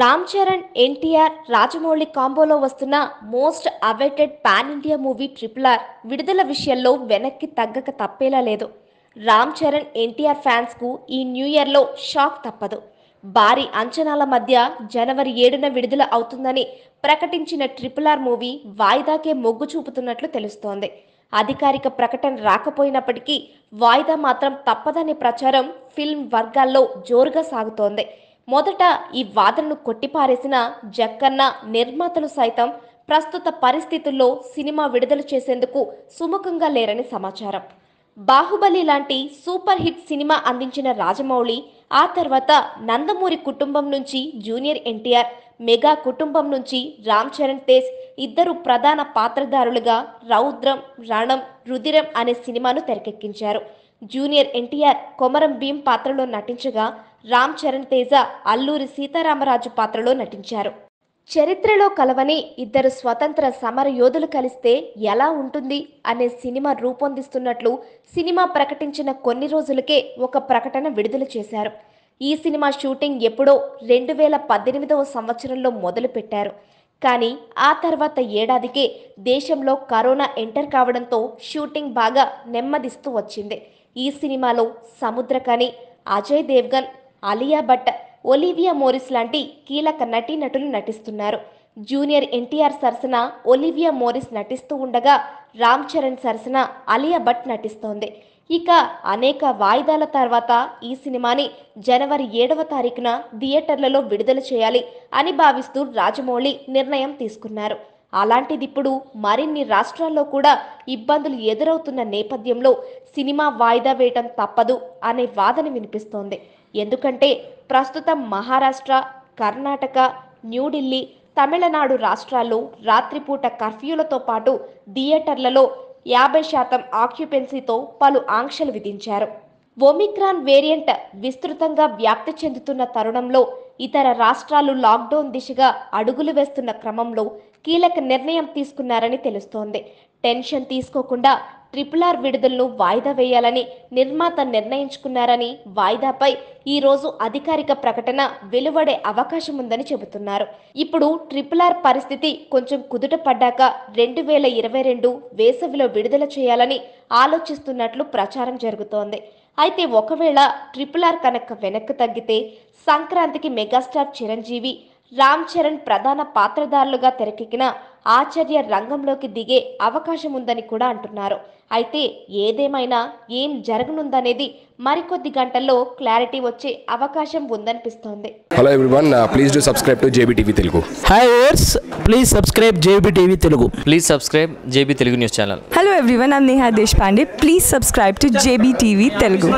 రామ్చరణ్ ఎన్టీఆర్ రాజమౌళి కాంబోలో వస్తున్న most awaited pan India movie triple R విడుదల విషయంలో వెనక్కి తగ్గక తప్పేలా లేదు. రామ్చరణ్ ఎన్టీఆర్ ఫ్యాన్స్ కు ఈ న్యూ ఇయర్లో షాక్ తప్పదు. భారీ అంచనాల మధ్య జనవరి 7న విడుదల అవుతుందని ప్రకటించిన ట్రిపుల్ R మూవీ వాయిదాకే మొగ్గు చూపుతున్నట్లు తెలుస్తోంది. అధికారిక ప్రకటన రాకపోయినప్పటికీ వాయిదా మాత్రం తప్పదనే ప్రచారం ఫిల్మ్ వర్గాల్లో జోరుగా సాగుతోంది. మొదట ఈ వాదనను కొట్టిపారేసిన జక్కన్న నిర్మాతలు సైతం ప్రస్తుత పరిస్థితుల్లో సినిమా విడుదల చేసేందుకు సుముఖంగా లేరని సమాచారం. బాహుబలి లాంటి సూపర్ హిట్ సినిమా అందించిన రాజమౌళి, ఆ తర్వాత నందమూరి కుటుంబం నుంచి జూనియర్ ఎన్టీఆర్, మెగా కుటుంబం నుంచి రామ్ చరణ్ తేజ్ ఇద్దరు ప్రధాన పాత్రధారులుగా రౌద్రం, రణం, రుధిరం అనే సినిమాను తెరకెక్కించారు. జూనియర్ ఎన్టీఆర్ కొమరం భీం పాత్రలో నటించగా, రామ్ చరణ్ తేజ అల్లూరి సీతారామరాజు పాత్రలో నటించారు. చరిత్రలో కలవని ఇద్దరు స్వతంత్ర సమర యోధులు కలిస్తే ఎలా ఉంటుంది అనే సినిమా రూపొందిస్తున్నట్లు సినిమా ప్రకటించిన కొన్ని రోజులకే ఒక ప్రకటన విడుదల చేశారు. ఈ సినిమా షూటింగ్ ఎప్పుడో 2018వ సంవత్సరంలో మొదలుపెట్టారు. కానీ ఆ తర్వాత ఏడాదికే దేశంలో కరోనా ఎంటర్ కావడంతో షూటింగ్ బాగా నెమ్మదిస్తూ వచ్చింది. ఈ సినిమాలో సముద్రకని, అజయ్ దేవ్గన్, అలియా భట్, ఒలివియా మోరిస్ లాంటి కీలక నటీనటులు నటిస్తున్నారు. జూనియర్ ఎన్టీఆర్ సరసన ఒలివియా మోరిస్ నటిస్తూ ఉండగా, రామ్ చరణ్ సరసన అలియా భట్ నటిస్తోంది. ఇక అనేక వాయిదాల తర్వాత ఈ సినిమాని జనవరి 7వ తారీఖున థియేటర్లలో విడుదల చేయాలి అని భావిస్తూ రాజమౌళి నిర్ణయం తీసుకున్నారు. అలాంటిదిప్పుడు మరిన్ని రాష్ట్రాల్లో కూడా ఇబ్బందులు ఎదురవుతున్న నేపథ్యంలో సినిమా వాయిదా వేయటం తప్పదు అనే వాదన వినిపిస్తోంది. ఎందుకంటే ప్రస్తుతం మహారాష్ట్ర, కర్ణాటక, న్యూఢిల్లీ, తమిళనాడు రాష్ట్రాల్లో రాత్రిపూట కర్ఫ్యూలతో పాటు థియేటర్లలో 50% ఆక్యుపెన్సీతో పలు ఆంక్షలు విధించారు. ఒమిక్రాన్ వేరియంట్ విస్తృతంగా వ్యాప్తి చెందుతున్న తరుణంలో ఇతర రాష్ట్రాలు లాక్డౌన్ దిశగా అడుగులు వేస్తున్న క్రమంలో కీలక నిర్ణయం తీసుకున్నారని తెలుస్తోంది. టెన్షన్ తీసుకోకుండా ట్రిపుల్ R విడుదలను వాయిదా వేయాలని నిర్మాత నిర్ణయించుకున్నారని, వాయిదాపై ఈరోజు అధికారిక ప్రకటన వెలువడే అవకాశం ఉందని చెబుతున్నారు. ఇప్పుడు ట్రిపుల్ R పరిస్థితి కొంచెం కుదుట పడ్డాక 2022 వేసవిలో విడుదల చేయాలని ఆలోచిస్తున్నట్లు ప్రచారం జరుగుతోంది. అయితే ఒకవేళ ట్రిపుల్ R కనుక వెనక్కి తగ్గితే సంక్రాంతికి మెగాస్టార్ చిరంజీవి, రామ్ చరణ్ ప్రధాన పాత్రధారులుగా తెరకెక్కిన ఆచార్య రంగంలోకి దిగే అవకాశం ఉందని కూడా అంటున్నారు. అయితే ఏదేమైనా ఏం జరగనుందనేది మరికొద్ది గంటల్లో క్లారిటీ వచ్చే అవకాశం ఉందనిపిస్తోంది. Hello everyone, please do subscribe to JB TV Telugu. Hi viewers, please subscribe JB TV Telugu. Please subscribe JB Telugu news channel. Hello everyone, I am Neha Deshpande. Please subscribe to JB TV Telugu.